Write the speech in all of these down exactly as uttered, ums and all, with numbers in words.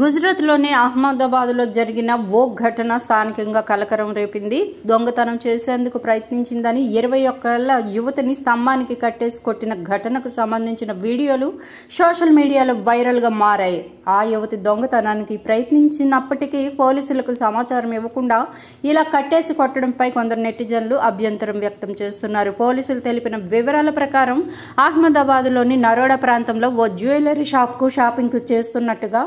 గుజరాత్ లోని అహ్మదాబాద్ లో జరిగిన ఓ ఘటన స్థానికంగా కలకరం రేపింది. దొంగతనం చేసేందుకు ప్రయత్నించిందని ఇరవై ఒకేళ్ల యువతిని స్తంభానికి కట్టేసి కొట్టిన ఘటనకు సంబంధించిన వీడియోలు సోషల్ మీడియాలో వైరల్ గా మారాయి. ఆ యువతి దొంగతనానికి ప్రయత్నించినప్పటికీ పోలీసులకు సమాచారం ఇవ్వకుండా ఇలా కట్టేసి కొట్టడంపై కొందరు నెటిజన్లు అభ్యంతరం వ్యక్తం చేస్తున్నారు. పోలీసులు తెలిపిన వివరాల ప్రకారం అహ్మదాబాద్ లోని నరోడా ప్రాంతంలో ఓ జ్యువెలరీ షాప్ కు షాపింగ్ చేస్తున్నట్టుగా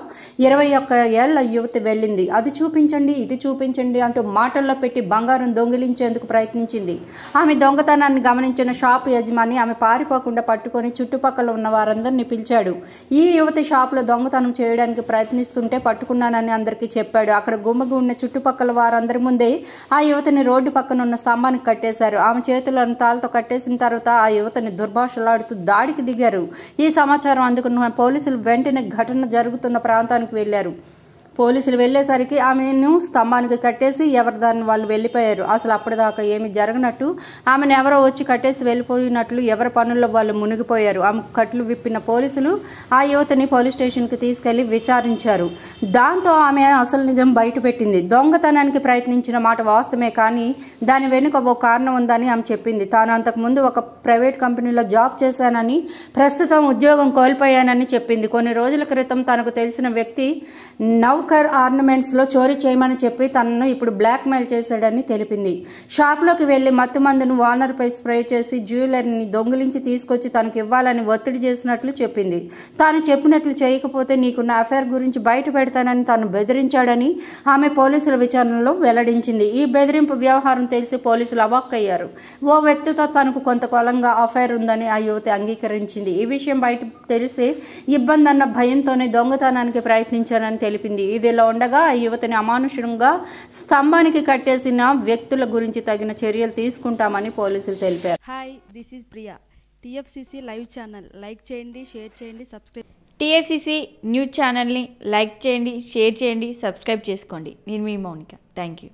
ఇరవై ఒక్క ఏళ్ల యువతి వెళ్ళింది. అది చూపించండి, ఇది చూపించండి అంటూ మాటల్లో పెట్టి బంగారం దొంగిలించేందుకు ప్రయత్నించింది. ఆమె దొంగతనాన్ని గమనించిన షాప్ యజమాని ఆమె పారిపోకుండా పట్టుకుని చుట్టుపక్కల ఉన్న వారందరినీ పిలిచాడు. ఈ యువతి షాప్ లో దొంగతనం చేయడానికి ప్రయత్నిస్తుంటే పట్టుకున్నానని అందరికీ చెప్పాడు. అక్కడ గుమ్మగు ఉన్న చుట్టుపక్కల వారందరి ముందే ఆ యువతిని రోడ్డు పక్కన ఉన్న స్తంభానికి కట్టేశారు. ఆమె చేతులను తాళ్లతో కట్టేసిన తర్వాత ఆ యువతిని దుర్భాషలాడుతూ దాడికి దిగారు. ఈ సమాచారం అందుకున్న పోలీసులు వెంటనే ఘటన జరుగుతున్న ప్రాంతానికి వెళ్లారు. పోలీసులు వెళ్లేసరికి ఆమెను స్తంభానికి కట్టేసి ఎవరి దాన్ని వాళ్ళు వెళ్లిపోయారు. అసలు అప్పటిదాకా ఏమి జరగనట్టు ఆమెను ఎవరో వచ్చి కట్టేసి వెళ్లిపోయినట్లు ఎవరి పనుల్లో వాళ్ళు మునిగిపోయారు. ఆమె కట్లు విప్పిన పోలీసులు ఆ యువతిని పోలీస్ స్టేషన్కి తీసుకెళ్లి విచారించారు. దాంతో ఆమె అసలు నిజం బయటపెట్టింది. దొంగతనానికి ప్రయత్నించిన మాట వాస్తవమే, కానీ దాని వెనుక ఓ కారణం ఉందని ఆమె చెప్పింది. తాను అంతకుముందు ఒక ప్రైవేట్ కంపెనీలో జాబ్ చేశానని, ప్రస్తుతం ఉద్యోగం కోల్పోయానని చెప్పింది. కొన్ని రోజుల క్రితం తనకు తెలిసిన వ్యక్తి నవ్ కర్ ఆర్నమెంట్స్ లో చోరీ చేయమని చెప్పి తనను ఇప్పుడు బ్లాక్ మెయిల్ చేశాడని తెలిపింది. షాప్ లోకి వెళ్లి మత్తు మందును వార్నర్ పై స్ప్రే చేసి జ్యువెలరీని దొంగిలించి తీసుకొచ్చి తనకు ఇవ్వాలని ఒత్తిడి చేసినట్లు చెప్పింది. తాను చెప్పినట్లు చేయకపోతే నీకు నా అఫైర్ గురించి బయట పెడతానని తాను బెదిరించాడని ఆమె పోలీసుల విచారణలో వెల్లడించింది. ఈ బెదిరింపు వ్యవహారం తెలిసి పోలీసులు అవాక్కయ్యారు. ఓ వ్యక్తితో తనకు కొంతకాలంగా అఫైర్ ఉందని ఆ యువతి అంగీకరించింది. ఈ విషయం బయట తెలిస్తే ఇబ్బంది అన్న భయంతోనే దొంగతనానికి ప్రయత్నించానని తెలిపింది. ఇదిలా ఉండగా ఆ యువతిని అమానుషంగా స్తంభానికి కట్టేసిన వ్యక్తుల గురించి తగిన చర్యలు తీసుకుంటామని పోలీసులు తెలిపారు. Hi, this is Priya, TFCC live channel. Like చేయండి, షేర్ చేయండి, సబ్స్క్రైబ్. టీఎఫ్సిసి న్యూస్ ఛానల్ని లైక్ చేయండి, షేర్ చేయండి, సబ్స్క్రైబ్ చేసుకోండి. నేను మీ మౌనిక. Thank you.